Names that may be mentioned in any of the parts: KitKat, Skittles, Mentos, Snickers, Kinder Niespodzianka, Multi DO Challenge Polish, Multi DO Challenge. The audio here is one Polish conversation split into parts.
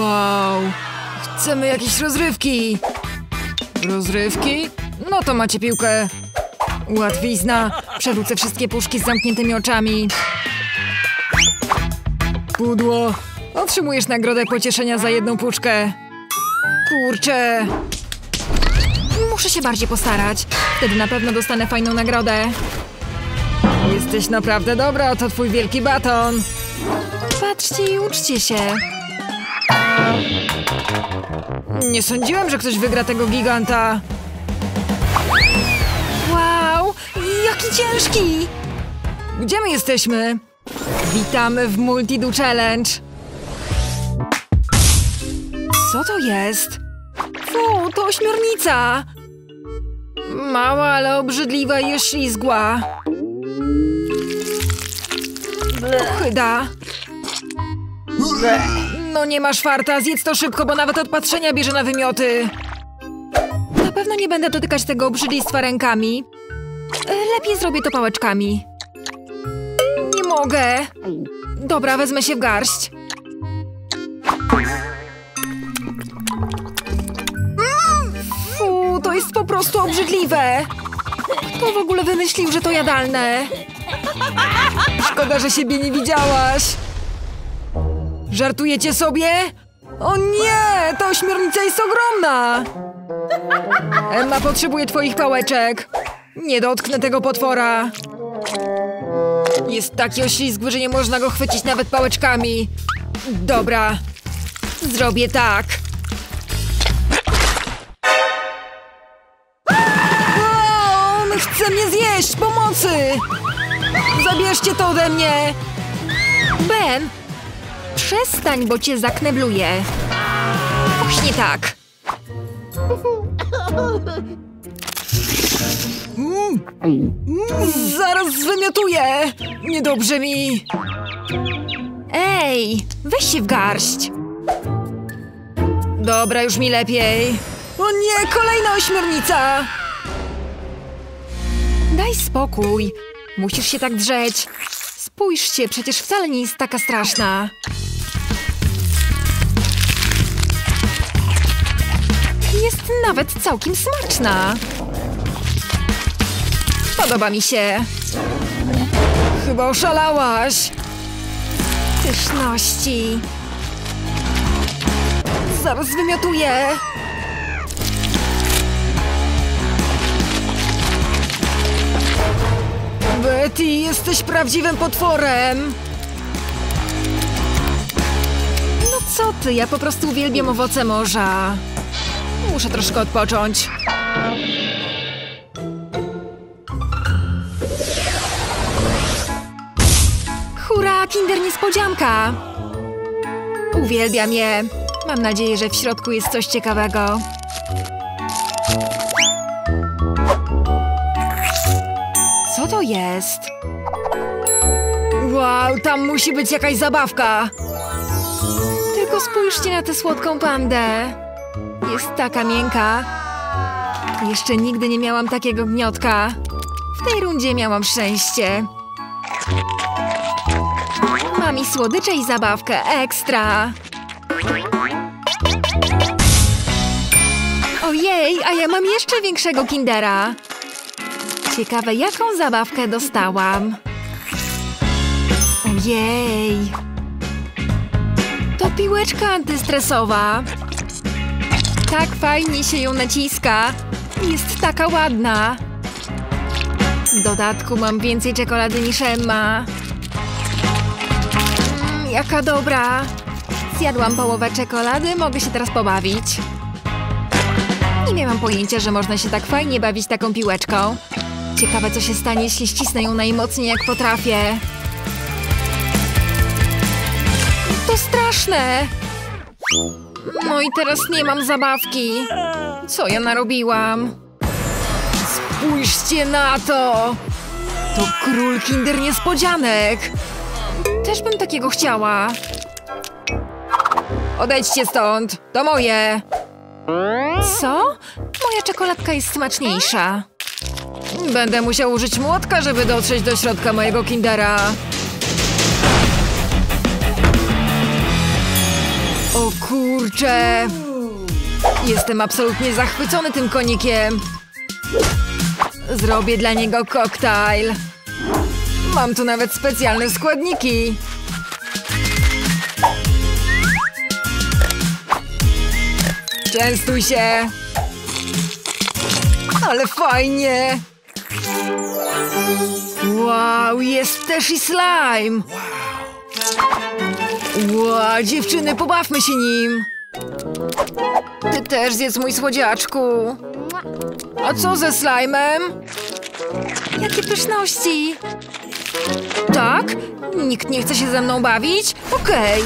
Wow! Chcemy jakieś rozrywki! Rozrywki? No to macie piłkę! Łatwizna! Przerzucę wszystkie puszki z zamkniętymi oczami! Pudło! Otrzymujesz nagrodę pocieszenia za jedną puszkę! Kurczę! Muszę się bardziej postarać. Wtedy na pewno dostanę fajną nagrodę. Jesteś naprawdę dobra, oto twój wielki baton. Patrzcie i uczcie się. Nie sądziłem, że ktoś wygra tego giganta. Wow, jaki ciężki. Gdzie my jesteśmy? Witamy w Multi DO Challenge. Co to jest? Fu, to ośmiornica. Mała, ale obrzydliwa i oślizgła. Chyba. No nie masz farta, zjedz to szybko, bo nawet od patrzenia bierze na wymioty. Na pewno nie będę dotykać tego obrzydlistwa rękami. Lepiej zrobię to pałeczkami. Nie mogę. Dobra, wezmę się w garść. To jest po prostu obrzydliwe! Kto w ogóle wymyślił, że to jadalne? Szkoda, że siebie nie widziałaś! Żartujecie sobie? O nie! Ta ośmiornica jest ogromna! Emma potrzebuje twoich pałeczek! Nie dotknę tego potwora! Jest taki oślizgły, że nie można go chwycić nawet pałeczkami! Dobra! Zrobię tak! Chce mnie zjeść! Pomocy! Zabierzcie to ode mnie! Ben! Przestań, bo cię zaknebluję. Właśnie tak. Zaraz zwymiotuję! Niedobrze mi! Ej! Weź się w garść! Dobra, już mi lepiej. O nie! Kolejna ośmiornica! Daj spokój. Musisz się tak drzeć. Spójrz się, przecież wcale nie jest taka straszna. Jest nawet całkiem smaczna. Podoba mi się. Chyba oszalałaś. Pyszności. Zaraz wymiotuję. Betty, jesteś prawdziwym potworem! No co ty, ja po prostu uwielbiam owoce morza. Muszę troszkę odpocząć. Hurra, Kinder Niespodzianka! Uwielbiam je. Mam nadzieję, że w środku jest coś ciekawego. Co to jest? Wow, tam musi być jakaś zabawka. Tylko spójrzcie na tę słodką pandę. Jest taka miękka. Jeszcze nigdy nie miałam takiego gniotka. W tej rundzie miałam szczęście. Mam i słodycze, i zabawkę. Ekstra. Ojej, a ja mam jeszcze większego kindera. Ciekawe, jaką zabawkę dostałam. Ojej. To piłeczka antystresowa. Tak fajnie się ją naciska. Jest taka ładna. W dodatku mam więcej czekolady niż Emma. Jaka dobra. Zjadłam połowę czekolady, mogę się teraz pobawić. Nie miałam pojęcia, że można się tak fajnie bawić taką piłeczką. Ciekawe, co się stanie, jeśli ścisnę ją najmocniej, jak potrafię. To straszne! No i teraz nie mam zabawki. Co ja narobiłam? Spójrzcie na to! To król Kinder Niespodzianek! Też bym takiego chciała. Odejdźcie stąd! To moje! Co? Moja czekoladka jest smaczniejsza. Będę musiał użyć młotka, żeby dotrzeć do środka mojego kindera. O kurczę! Jestem absolutnie zachwycony tym konikiem. Zrobię dla niego koktajl. Mam tu nawet specjalne składniki. Częstuj się. Ale fajnie. Wow, jest też i slime. Wow, dziewczyny, pobawmy się nim. Ty też zjedz, mój słodziaczku. A co ze slajmem? Jakie pyszności. Tak? Nikt nie chce się ze mną bawić? Okej.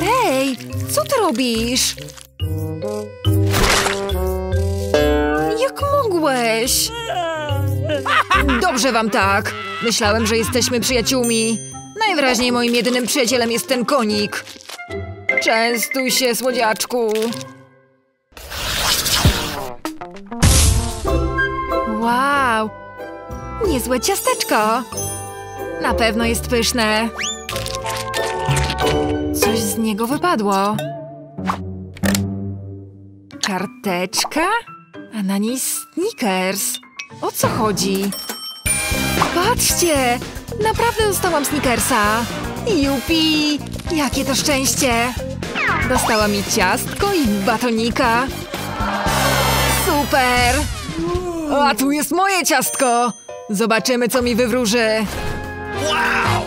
Hej, co ty robisz? Jak mogłeś? Dobrze wam tak. Myślałem, że jesteśmy przyjaciółmi. Najwyraźniej moim jedynym przyjacielem jest ten konik. Częstuj się, słodziaczku. Wow. Niezłe ciasteczko. Na pewno jest pyszne. Coś z niego wypadło. Karteczka? A na niej Snickers. O co chodzi? Patrzcie! Naprawdę dostałam Snickersa. Jupi! Jakie to szczęście! Dostała mi ciastko i batonika. Super! A tu jest moje ciastko! Zobaczymy, co mi wywróży. Wow!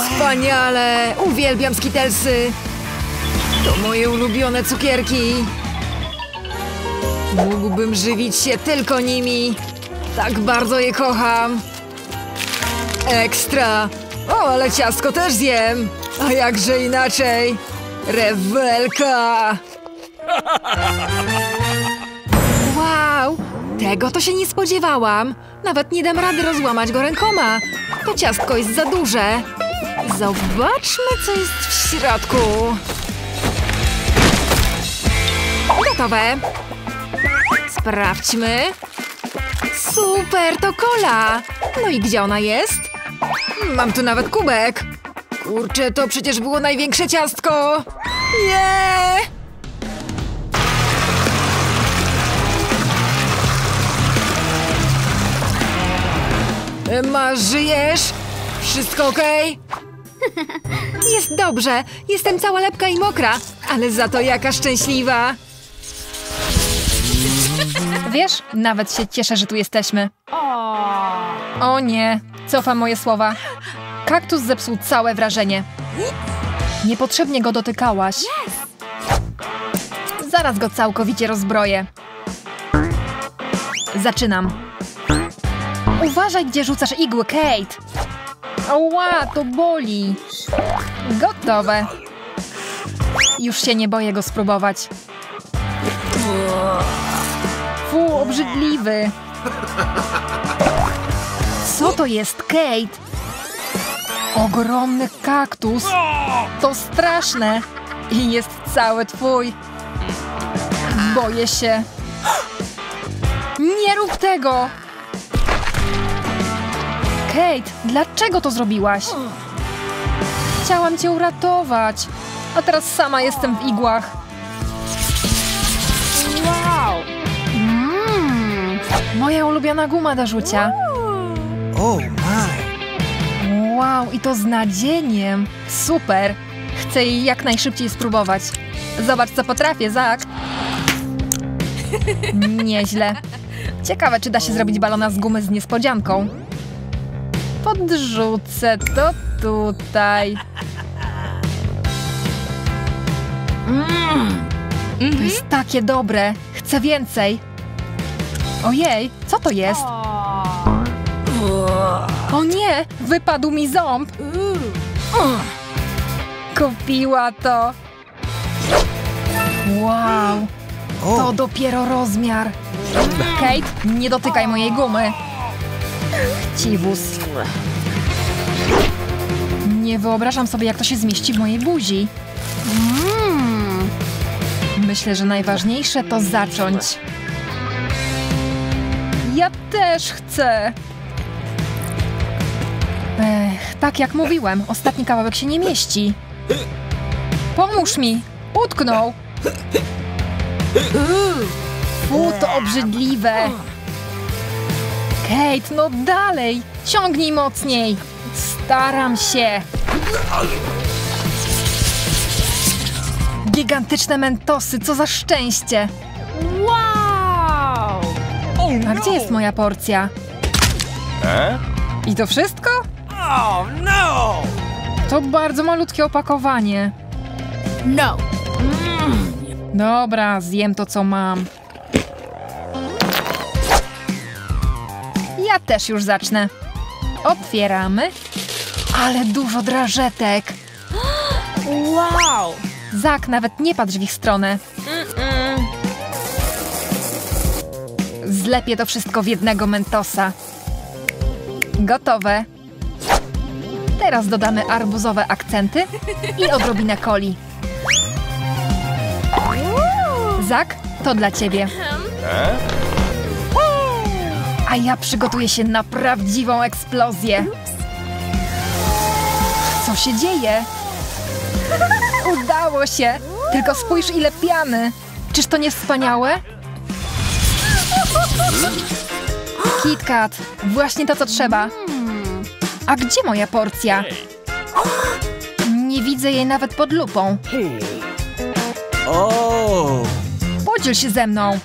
Wspaniale! Uwielbiam Skittlesy. To moje ulubione cukierki. Mógłbym żywić się tylko nimi. Tak bardzo je kocham. Ekstra. O, ale ciastko też zjem. A jakże inaczej? Rewelka. Wow. Tego to się nie spodziewałam. Nawet nie dam rady rozłamać go rękoma. To ciastko jest za duże. Zobaczmy, co jest w środku. Gotowe. Sprawdźmy. Super, to kola. No i gdzie ona jest? Mam tu nawet kubek. Kurczę, to przecież było największe ciastko. Nie! Emma, żyjesz? Wszystko okej? Jest dobrze. Jestem cała lepka i mokra, ale za to jaka szczęśliwa. Wiesz, nawet się cieszę, że tu jesteśmy. O nie, cofam moje słowa. Kaktus zepsuł całe wrażenie. Niepotrzebnie go dotykałaś. Zaraz go całkowicie rozbroję. Zaczynam. Uważaj, gdzie rzucasz igły, Kate. Ała, to boli. Gotowe. Już się nie boję go spróbować. Fu, obrzydliwy. Co to jest, Kate? Ogromny kaktus. To straszne. I jest cały twój. Boję się. Nie rób tego. Kate, dlaczego to zrobiłaś? Chciałam cię uratować. A teraz sama jestem w igłach. Wow! Moja ulubiona guma do rzucia. Oh my! Wow, i to z nadzieniem. Super! Chcę jej jak najszybciej spróbować. Zobacz, co potrafię, Zak. Nieźle. Ciekawe, czy da się zrobić balona z gumy z niespodzianką. Podrzucę to tutaj. To jest takie dobre. Chcę więcej. Ojej, co to jest? O nie, wypadł mi ząb. Kupiła to. Wow, to dopiero rozmiar. Kate, nie dotykaj mojej gumy. Chciwus. Nie wyobrażam sobie, jak to się zmieści w mojej buzi. Myślę, że najważniejsze to zacząć. Ja też chcę. tak jak mówiłem, ostatni kawałek się nie mieści. Pomóż mi! Utknął! Fu, to obrzydliwe! Kate, no dalej! Ciągnij mocniej! Staram się! Gigantyczne mentosy, co za szczęście! Wow! A gdzie jest moja porcja? I to wszystko? To bardzo malutkie opakowanie. Dobra, zjem to, co mam. Ja też już zacznę. Otwieramy. Ale dużo drażetek. Wow! Zak, nawet nie patrz w ich stronę. Zlepię to wszystko w jednego mentosa. Gotowe. Teraz dodamy arbuzowe akcenty i odrobinę coli. Zak, to dla ciebie. A ja przygotuję się na prawdziwą eksplozję. Co się dzieje? Udało się! Tylko spójrz, ile piany! Czyż to nie wspaniałe? KitKat! Właśnie to, co trzeba. A gdzie moja porcja? Nie widzę jej nawet pod lupą. Podziel się ze mną.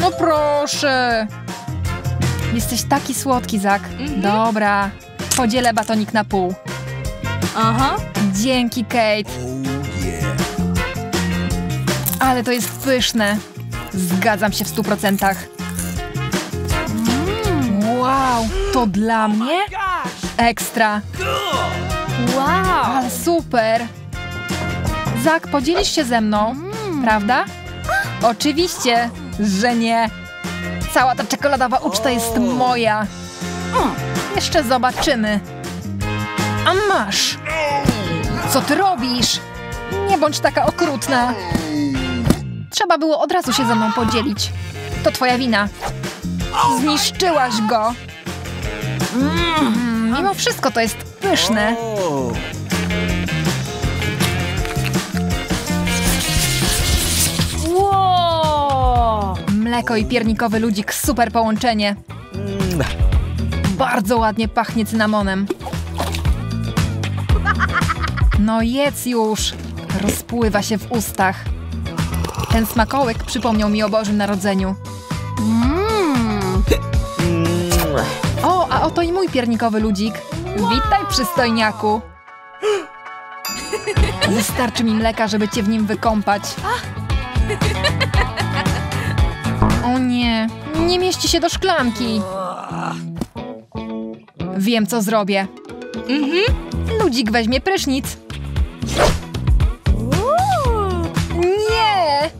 No proszę. Jesteś taki słodki, Zak. Dobra. Podzielę batonik na pół. Dzięki, Kate. Ale to jest pyszne. Zgadzam się w 100%. Wow, to dla mnie? Ekstra. Wow, ale super. Zak, podzielisz się ze mną, prawda? Oczywiście, że nie. Cała ta czekoladowa uczta jest moja. Jeszcze zobaczymy. A masz. Co ty robisz? Nie bądź taka okrutna. Trzeba było od razu się ze mną podzielić. To twoja wina. Zniszczyłaś go. Mimo wszystko to jest pyszne. Wow. Mleko i piernikowy ludzik, super połączenie. Bardzo ładnie pachnie cynamonem. No jedz już. Rozpływa się w ustach. Ten smakołyk przypomniał mi o Bożym Narodzeniu. O, a oto i mój piernikowy ludzik. Witaj, przystojniaku. Wystarczy mi mleka, żeby cię w nim wykąpać. O nie, nie mieści się do szklanki. Wiem, co zrobię. Ludzik weźmie prysznic. Nie!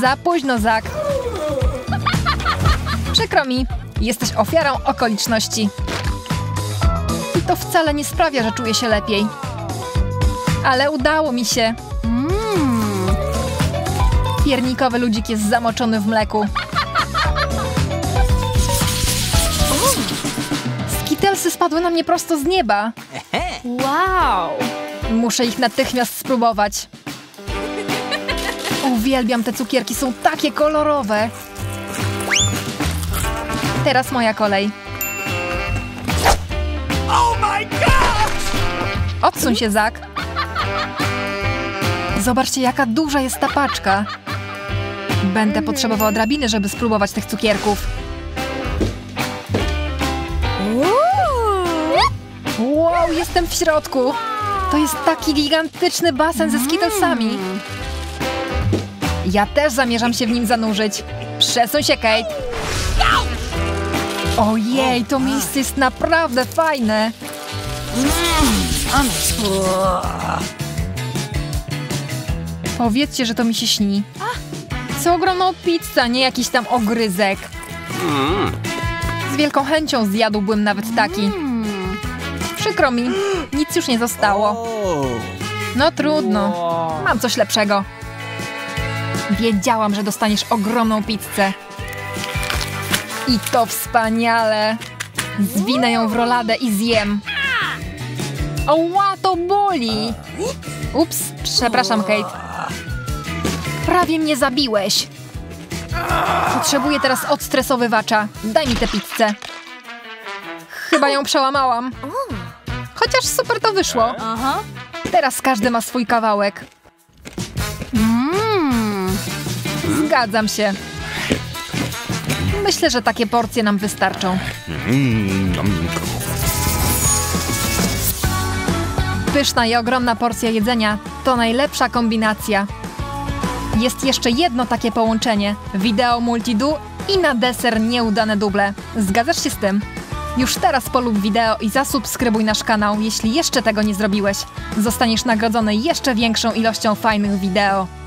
Za późno, Zak. Przykro mi, jesteś ofiarą okoliczności. I to wcale nie sprawia, że czuję się lepiej. Ale udało mi się. Piernikowy ludzik jest zamoczony w mleku. Skittlesy spadły na mnie prosto z nieba. Wow! Muszę ich natychmiast spróbować. Uwielbiam te cukierki, są takie kolorowe. Teraz moja kolej. Odsuń się, Zak. Zobaczcie, jaka duża jest ta paczka. Będę potrzebowała odrobiny, żeby spróbować tych cukierków. Wow, jestem w środku. To jest taki gigantyczny basen ze Skittlesami. Ja też zamierzam się w nim zanurzyć. Przesuń się, Kate. Ojej, to miejsce jest naprawdę fajne. Powiedzcie, że to mi się śni. Co ogromną pizzę, nie jakiś tam ogryzek. Z wielką chęcią zjadłbym nawet taki. Przykro mi, nic już nie zostało. No trudno, mam coś lepszego. Wiedziałam, że dostaniesz ogromną pizzę. I to wspaniale. Zwinę ją w roladę i zjem. Oła, to boli! Ups, przepraszam, Kate. Prawie mnie zabiłeś. Potrzebuję teraz odstresowywacza. Daj mi tę pizzę. Chyba ją przełamałam. Chociaż super to wyszło. Teraz każdy ma swój kawałek. Zgadzam się. Myślę, że takie porcje nam wystarczą. Pyszna i ogromna porcja jedzenia to najlepsza kombinacja. Jest jeszcze jedno takie połączenie. Wideo Multi DO i na deser nieudane duble. Zgadzasz się z tym? Już teraz polub wideo i zasubskrybuj nasz kanał, jeśli jeszcze tego nie zrobiłeś. Zostaniesz nagrodzony jeszcze większą ilością fajnych wideo.